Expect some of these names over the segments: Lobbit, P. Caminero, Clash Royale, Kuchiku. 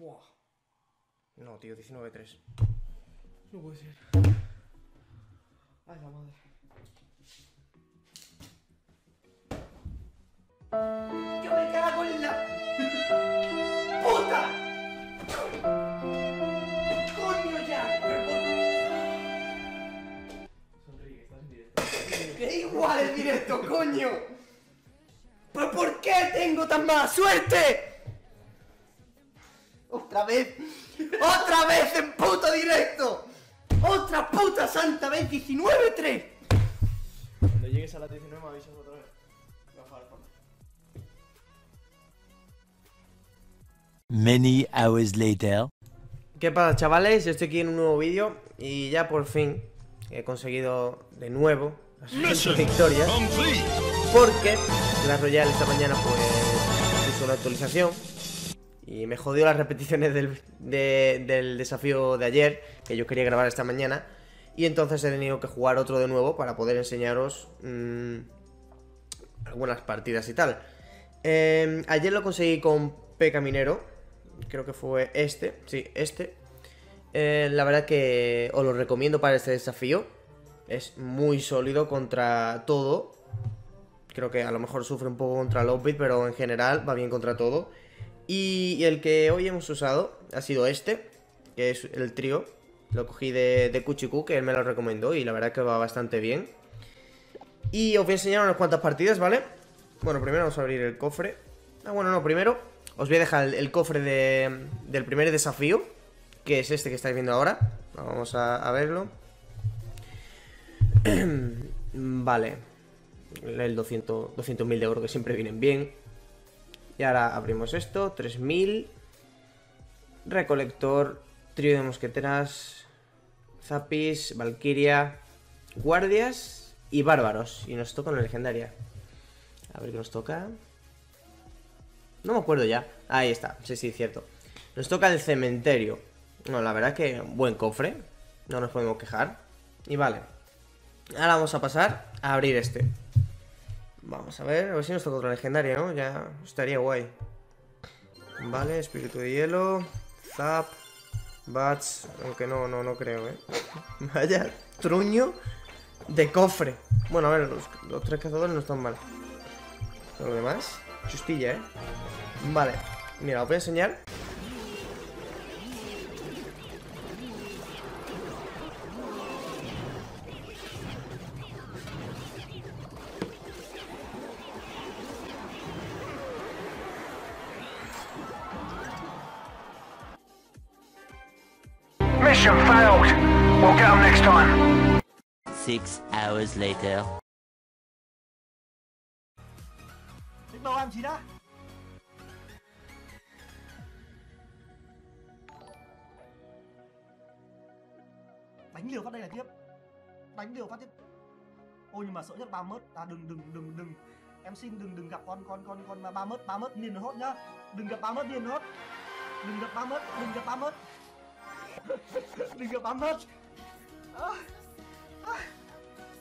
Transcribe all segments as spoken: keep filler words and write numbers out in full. Buah. No, tío, diecinueve tres. No puede ser. Ay, la madre. Yo me cago en la... ¡Puta! ¡Coño ya! Sonríe, estás en directo. ¡Qué igual el directo, coño! ¿Pero por qué tengo tan mala suerte? ¡Otra vez! ¡Otra vez en puto directo! ¡Otra puta santa vez! ¡diecinueve tres! Cuando llegues a las diecinueve me avisas otra vez. Voy a jugar por más. Many hours later. ¿Qué pasa, chavales? Yo estoy aquí en un nuevo vídeo y ya por fin he conseguido de nuevo las victorias, porque la Royal esta mañana pues hizo una actualización y me jodió las repeticiones del, de, del desafío de ayer, que yo quería grabar esta mañana, y entonces he tenido que jugar otro de nuevo para poder enseñaros mmm, algunas partidas y tal. eh, Ayer lo conseguí con P. Caminero. Creo que fue este, sí, este. eh, La verdad que os lo recomiendo para este desafío. Es muy sólido contra todo. Creo que a lo mejor sufre un poco contra Lobbit, pero en general va bien contra todo. Y, y el que hoy hemos usado ha sido este, que es el trío. Lo cogí de, de Kuchiku, que él me lo recomendó, y la verdad que va bastante bien. Y os voy a enseñar unas cuantas partidas, ¿vale? Bueno, primero vamos a abrir el cofre. Ah, bueno, no, primero os voy a dejar el, el cofre de, del primer desafío, que es este que estáis viendo ahora. Vamos a, a verlo. Vale. El doscientos mil de oro, que siempre vienen bien. Y ahora abrimos esto. tres mil. Recolector. Trío de mosqueteras. Zapis. Valquiria. Guardias. Y bárbaros. Y nos toca una legendaria. A ver qué nos toca. No me acuerdo ya. Ahí está, sí, sí, cierto. Nos toca el cementerio. No, la verdad es que buen cofre. No nos podemos quejar. Y vale. Ahora vamos a pasar a abrir este. Vamos a ver, a ver si nos toca otra legendaria, ¿no? Ya estaría guay. Vale, espíritu de hielo. Zap. Bats. Aunque no, no, no creo, ¿eh? Vaya truño de cofre. Bueno, a ver, los, los tres cazadores no están mal. Lo demás... Chustilla, ¿eh? Vale, mira, os voy a enseñar. Mission failed. We'll get them next time. Six hours later. No làm gì đó. Đánh liều phát đây là tiếp. Đánh liều phát tiếp. Ôi nhưng mà sợ nhất ba mớt. À đừng đừng đừng đừng. Em xin đừng đừng gặp con con con con ba mớt, ba mớt liền hốt nhá. Đừng gặp ba mớt liền hốt. Đừng gặp ba mớt, đừng gặp ba mớt. Đừng gặp ba mớt.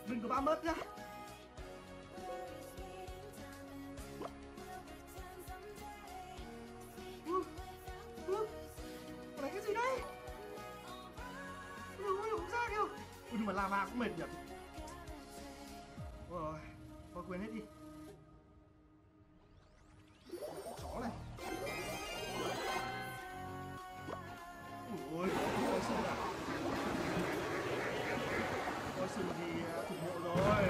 Đừng gặp ba mớt nhá. Lava cũng mệt nhỉ. Rồi, thôi quên hết đi. Chó này. Ủa ôi, ôi sừng à. Ôi sừng thì ủng hộ rồi.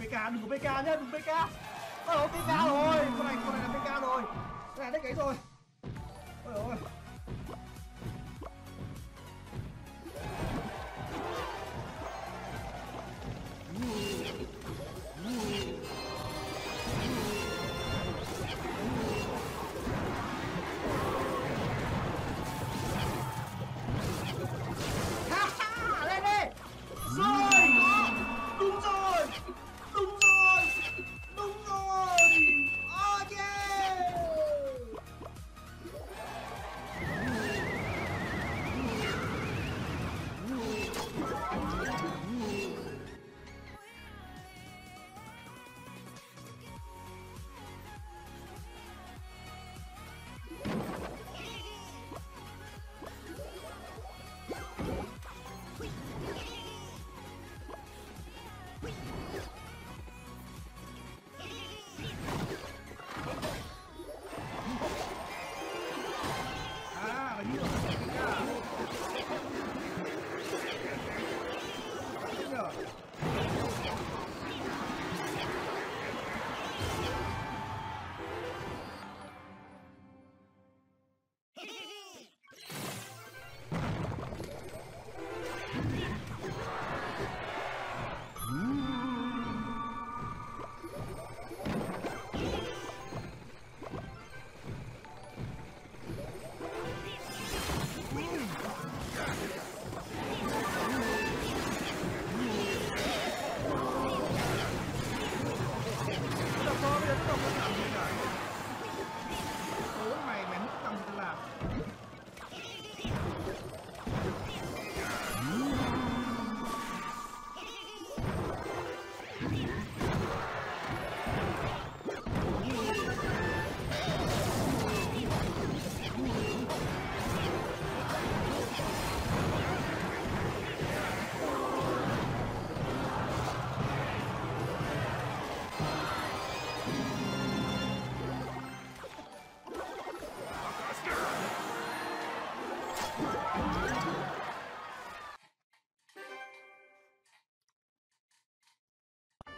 pê ca, đừng có pê ca nhá, đừng pê ca. Ôi ôi, pê ca rồi, con này, con này là pê ca rồi. Con này đếch ấy rồi. Ôi ôi.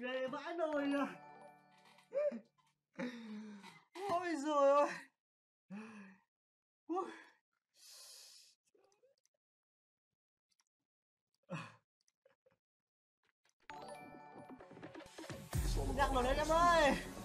Ghê vãi nồi rồi. Ôi giời ơi. Ui. Nhắc vào đấy em ơi.